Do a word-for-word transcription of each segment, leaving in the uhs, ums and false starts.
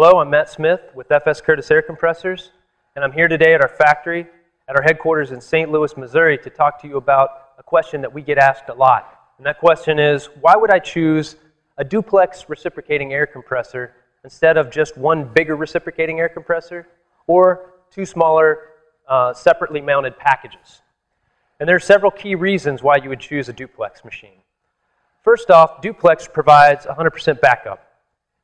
Hello, I'm Matt Smith with F S Curtis Air Compressors, and I'm here today at our factory, at our headquarters in Saint Louis, Missouri, to talk to you about a question that we get asked a lot. And that question is, why would I choose a duplex reciprocating air compressor instead of just one bigger reciprocating air compressor or two smaller uh, separately mounted packages? And there are several key reasons why you would choose a duplex machine. First off, duplex provides one hundred percent backup.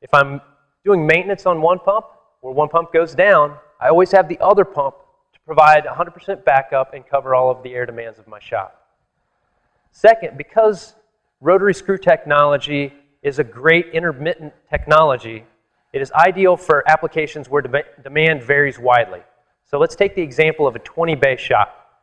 If I'm doing maintenance on one pump, where one pump goes down, I always have the other pump to provide one hundred percent backup and cover all of the air demands of my shop. Second, because rotary screw technology is a great intermittent technology, it is ideal for applications where de demand varies widely. So let's take the example of a twenty bay shop.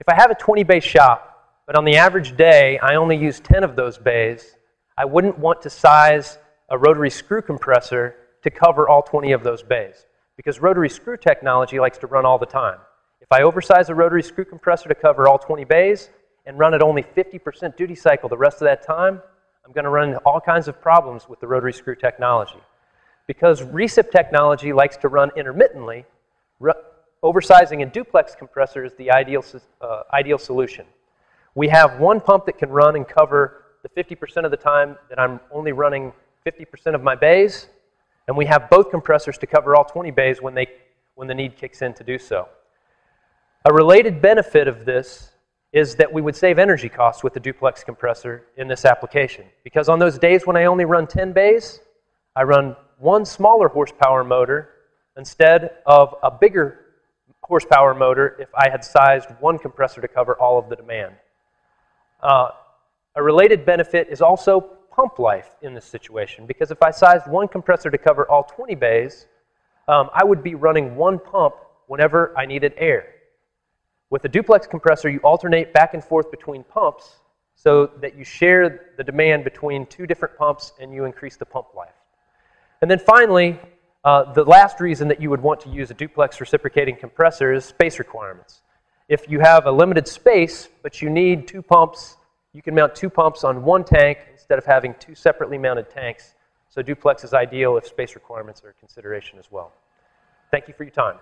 If I have a twenty bay shop, but on the average day I only use ten of those bays, I wouldn't want to size a rotary screw compressor to cover all twenty of those bays, because rotary screw technology likes to run all the time. If I oversize a rotary screw compressor to cover all twenty bays and run at only fifty percent duty cycle the rest of that time, I'm going to run into all kinds of problems with the rotary screw technology. Because recip technology likes to run intermittently, oversizing a duplex compressor is the ideal, uh, ideal solution. We have one pump that can run and cover the fifty percent of the time that I'm only running fifty percent of my bays, and we have both compressors to cover all twenty bays when, they, when the need kicks in to do so. A related benefit of this is that we would save energy costs with the duplex compressor in this application, because on those days when I only run ten bays, I run one smaller horsepower motor instead of a bigger horsepower motor if I had sized one compressor to cover all of the demand. Uh, a related benefit is also pump life in this situation, because if I sized one compressor to cover all twenty bays, um, I would be running one pump whenever I needed air. With a duplex compressor, you alternate back and forth between pumps so that you share the demand between two different pumps and you increase the pump life. And then finally, uh, the last reason that you would want to use a duplex reciprocating compressor is space requirements. If you have a limited space but you need two pumps, you can mount two pumps on one tank instead of having two separately mounted tanks. So duplex is ideal if space requirements are a consideration as well. Thank you for your time.